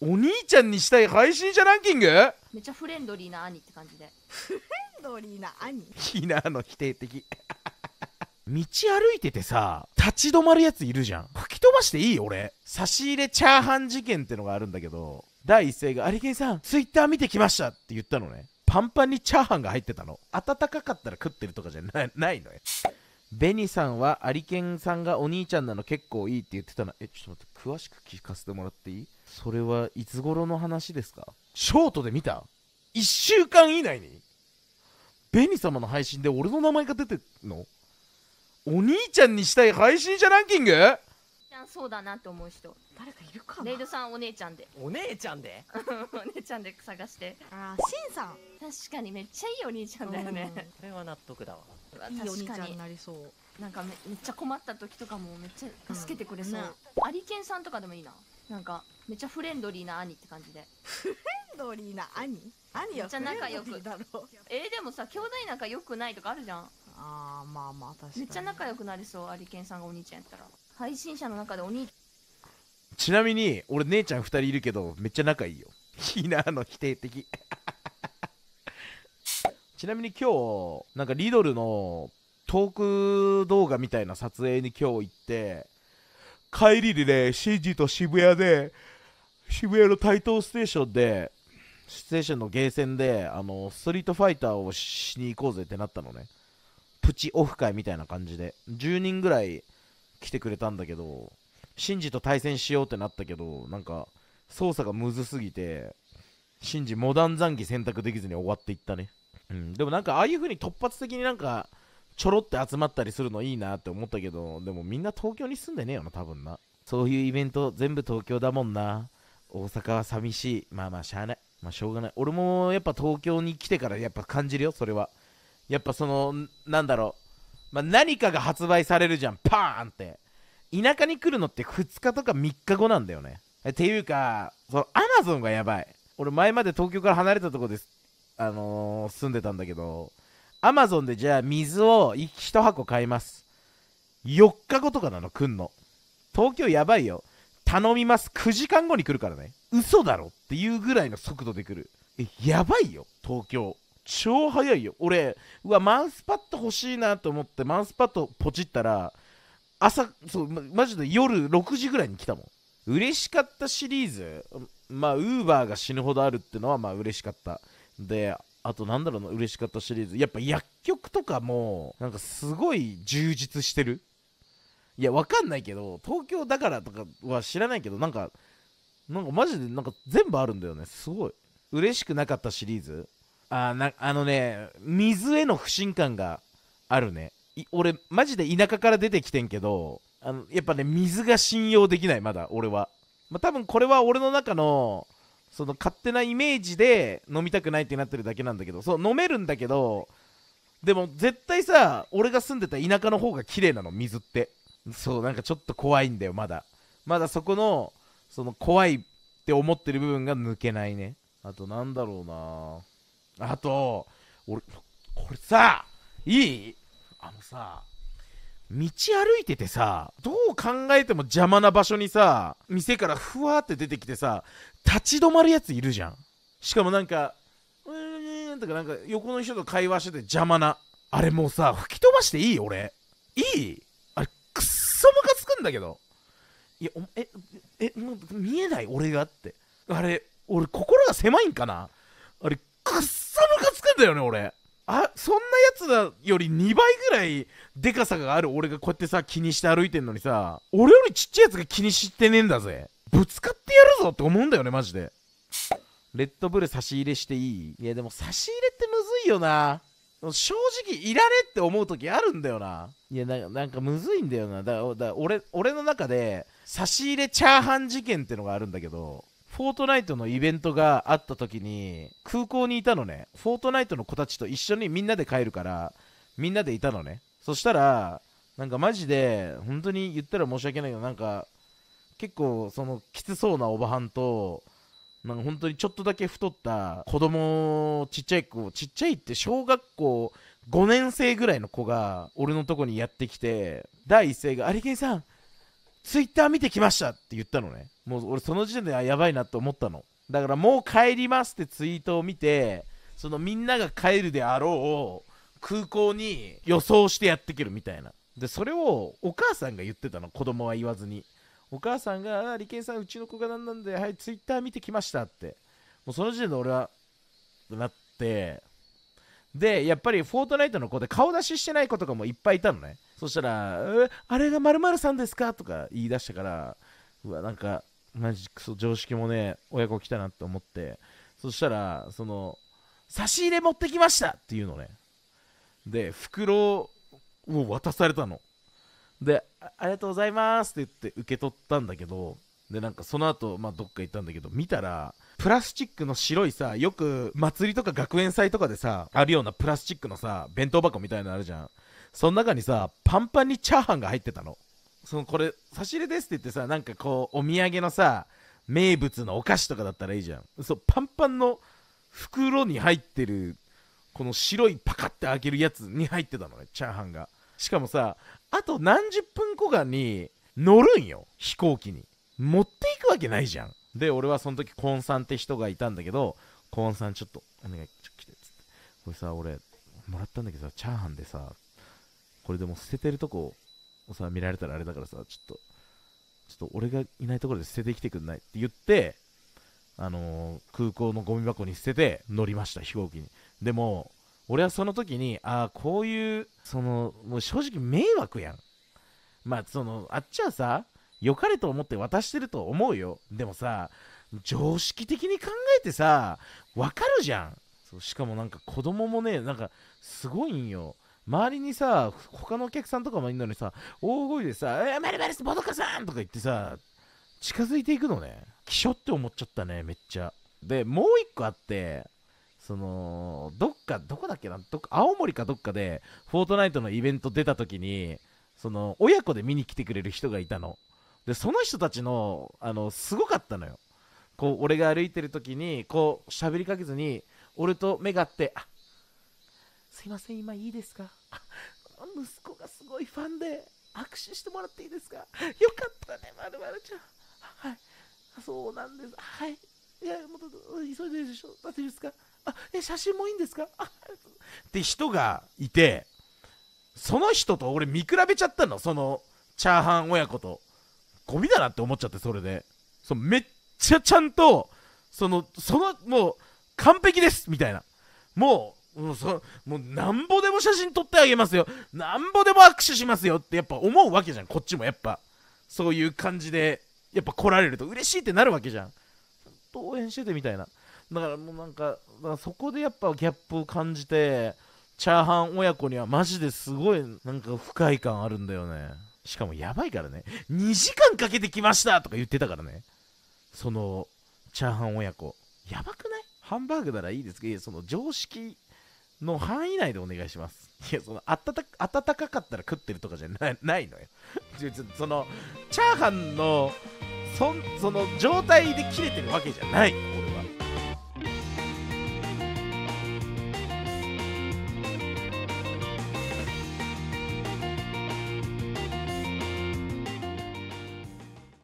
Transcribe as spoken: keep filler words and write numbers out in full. お兄ちゃんにしたい配信者ランキング、めっちゃフレンドリーな兄って感じで。フレンドリーな兄、ひなの否定的。道歩いててさ、立ち止まるやついるじゃん。吹き飛ばしていい？俺差し入れチャーハン事件ってのがあるんだけど、第一声が「有健さんツイッター見てきました」って言ったのね。パンパンにチャーハンが入ってたの。温かかったら食ってるとかじゃな い, ないのよ。ベニさんは有健さんがお兄ちゃんなの結構いいって言ってたな。え、ちょっと待って、詳しく聞かせてもらっていい？それはいつ頃の話ですか？ショートで見たいっしゅうかん以内にベニ様の配信で俺の名前が出てるの？お兄ちゃんにしたい配信者ランキング？そうだなって思う人誰かいるかな。レイドさん、お姉ちゃんでお姉ちゃんでお姉ちゃんで探して。ああ、シンさん確かにめっちゃいいお兄ちゃんだよね。これは納得だわ。いいお兄ちゃんになりそう。なんかめっちゃ困った時とかもめっちゃ助けてくれそう。有健さんとかでもいいな。なんかめっちゃフレンドリーな兄って感じで。フレンドリーな兄、兄はフレンドリーだろ。え、でもさ、兄弟仲良くないとかあるじゃん。ああ、まあまあ確かにめっちゃ仲良くなりそう。有健さんがお兄ちゃんやったら配信者の中でお兄。ちなみに俺姉ちゃんふたりいるけどめっちゃ仲いいよ。ひなの否定的。ちなみに今日なんかリドルのトーク動画みたいな撮影に今日行って、帰りでね、シンジと渋谷で、渋谷の台東ステーションでステーションのゲーセンであのストリートファイターをしに行こうぜってなったのね。プチオフ会みたいな感じでじゅうにんぐらい来てくれたんだけど、シンジと対戦しようってなったけど、なんか操作がむずすぎてシンジモダンザンギ選択できずに終わっていったね。うん、でもなんかああいう風に突発的になんかちょろって集まったりするのいいなって思ったけど、でもみんな東京に住んでねえよな多分な。そういうイベント全部東京だもんな。大阪は寂しい。まあまあしゃあない。まあしょうがない。俺もやっぱ東京に来てからやっぱ感じるよそれは。やっぱそのなんだろう、まあ、何かが発売されるじゃんパーンって。田舎に来るのってふつかとかみっかごなんだよね。っていうかそのアマゾンがやばい。俺前まで東京から離れたとこです、あのー、住んでたんだけど、アマゾンでじゃあ水をいちはこ買いますよっかごとかなの来んの。東京やばいよ。頼みますくじかんごに来るからね。嘘だろっていうぐらいの速度で来る。え、やばいよ東京超早いよ。俺うわマウスパッド欲しいなと思ってマウスパッドポチったら朝、そう、ま、マジで夜ろくじぐらいに来たもん。嬉しかったシリーズ、まあウーバーが死ぬほどあるってのはまあ嬉しかったで、あとなんだろうな、嬉しかったシリーズやっぱ薬局とかもなんかすごい充実してる。いやわかんないけど東京だからとかは知らないけど、なんかなんかマジでなんか全部あるんだよね。すごい嬉しくなかったシリーズ、あーな、あのね、水への不信感があるね。俺マジで田舎から出てきてんけど、あのやっぱね水が信用できないまだ俺は。まあ、多分これは俺の中のその勝手なイメージで飲みたくないってなってるだけなんだけど、そう飲めるんだけど、でも絶対さ俺が住んでた田舎の方が綺麗なの水って。そうなんかちょっと怖いんだよまだ。まだそこのその怖いって思ってる部分が抜けないね。あとなんだろうな、あと俺これさ、いい、あのさ道歩いててさ、どう考えても邪魔な場所にさ店からふわーって出てきてさ立ち止まるやついるじゃん。しかもなんかうーんとかなんか横の人と会話してて邪魔な、あれもうさ吹き飛ばしていい？俺いい？あれくっそムカつくんだけど。いやおええもう見えない俺がって、あれ俺心が狭いんかな。あれくっそムカつくんだよね俺。あ、そんなやつだよりにばいぐらいでかさがある俺がこうやってさ気にして歩いてんのにさ、俺よりちっちゃいやつが気にしてねえんだぜ。ぶつかってやるぞって思うんだよねマジで。レッドブル差し入れしていい？いやでも差し入れってむずいよな。正直いられって思う時あるんだよな。いやな、なんかむずいんだよな。だから、だから俺俺の中で差し入れチャーハン事件ってのがあるんだけど、フォートナイトのイベントがあった時に空港にいたのね。フォートナイトの子たちと一緒にみんなで帰るからみんなでいたのね。そしたらなんかマジで本当に言ったら申し訳ないけど、なんか結構そのきつそうなおばはんと、なんか本当にちょっとだけ太った子供、ちっちゃい子、ちっちゃいって小学校ごねんせいぐらいの子が俺のとこにやってきて、第一声が「有健さんツイッター見てきましたって言ったのね。もう俺その時点であやばいなと思ったの。だからもう帰りますってツイートを見て、そのみんなが帰るであろう空港に予想してやってくるみたいな。でそれをお母さんが言ってたの、子供は言わずに。お母さんがあ、理研さんうちの子がなんなんで、はいツイッター見てきましたって、もうその時点で俺はなって、でやっぱりフォートナイトの子で顔出ししてない子とかもいっぱいいたのね。そしたら「あれが〇〇さんですか?」とか言い出したから、うわなんかマジクソ常識もね親子来たなと思って、そしたらその差し入れ持ってきましたっていうのね。で袋を渡されたので、 あ, ありがとうございますって言って受け取ったんだけど、でなんかその後、まあどっか行ったんだけど、見たらプラスチックの白いさ、よく祭りとか学園祭とかでさあるようなプラスチックのさ弁当箱みたいなのあるじゃん。その中にさパンパンにチャーハンが入ってたの。そのこれ差し入れですって言ってさ、なんかこうお土産のさ名物のお菓子とかだったらいいじゃん。そうパンパンの袋に入ってるこの白いパカッて開けるやつに入ってたのね、チャーハンが。しかもさあと何十分後かに乗るんよ、飛行機に。持っていくわけないじゃん。で俺はその時コーンさんって人がいたんだけど、コーンさんちょっとお願いちょっと来てっつって、これさ俺もらったんだけどさチャーハンでさ、これでも捨ててるとこをさ見られたらあれだからさ、ちょっとちょっと俺がいないところで捨ててきてくんないって言って、あのー、空港のゴミ箱に捨てて乗りました、飛行機に。でも俺はその時に、ああこういうそのもう正直迷惑やん。まあそのあっちはさ良かれと思って渡してると思うよ。でもさ常識的に考えてさ分かるじゃん。そうしかもなんか子供もねなんかすごいんよ。周りにさ他のお客さんとかもいるのにさ大声でさ「えー、マリマリスボドカさん!」とか言ってさ近づいていくのね。きしょって思っちゃったね、めっちゃ。でもう一個あって、そのどっかどこだっけな、どっか青森かどっかでフォートナイトのイベント出た時にその親子で見に来てくれる人がいたの。でその人たちのあのすごかったのよ。こう俺が歩いてる時にこう喋りかけずに俺と目が合って、あすいません今いいですか、あ息子がすごいファンで握手してもらっていいですか、よかったねまるまるちゃん、あはいそうなんです、はい、いやもう急いでるでしょ、だっていいですか、あえ写真もいいんですかって人がいて、その人と俺見比べちゃったの、そのチャーハン親子と。ゴミだなって思っちゃって、それでそめっちゃちゃんとそのそのもう完璧ですみたいな、もうもうそもうなんぼでも写真撮ってあげますよ、なんぼでも握手しますよってやっぱ思うわけじゃん、こっちもやっぱそういう感じでやっぱ来られると嬉しいってなるわけじゃん、応援しててみたいな。だからもうなんか、だからそこでやっぱギャップを感じて、チャーハン親子にはマジですごいなんか不快感あるんだよね。しかもやばいからね、にじかんかけてきましたとか言ってたからね、そのチャーハン親子やばくない？ハンバーグならいいですけど、その常識の範囲内でお願いします。いやその温か、温かかったら食ってるとかじゃない、ないのよそのチャーハンのそ、その状態で切れてるわけじゃない。